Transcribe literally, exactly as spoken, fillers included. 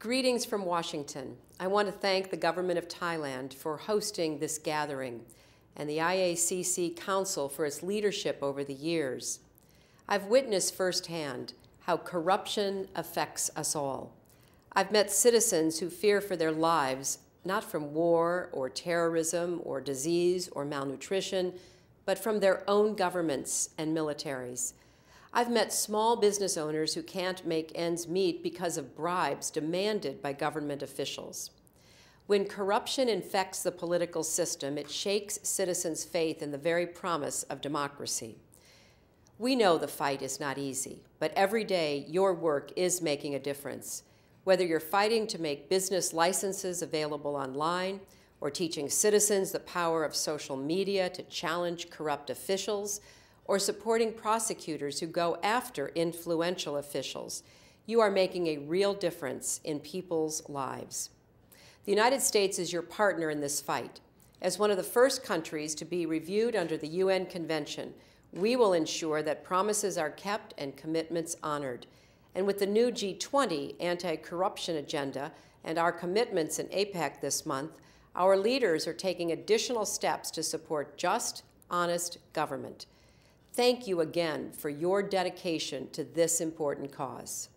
Greetings from Washington. I want to thank the government of Thailand for hosting this gathering and the I A C C Council for its leadership over the years. I've witnessed firsthand how corruption affects us all. I've met citizens who fear for their lives, not from war or terrorism or disease or malnutrition, but from their own governments and militaries. I've met small business owners who can't make ends meet because of bribes demanded by government officials. When corruption infects the political system, it shakes citizens' faith in the very promise of democracy. We know the fight is not easy, but every day your work is making a difference. Whether you're fighting to make business licenses available online, or teaching citizens the power of social media to challenge corrupt officials, or supporting prosecutors who go after influential officials, you are making a real difference in people's lives. The United States is your partner in this fight. As one of the first countries to be reviewed under the U N Convention, we will ensure that promises are kept and commitments honored. And with the new G twenty anti-corruption agenda and our commitments in APEC this month, our leaders are taking additional steps to support just, honest government. Thank you again for your dedication to this important cause.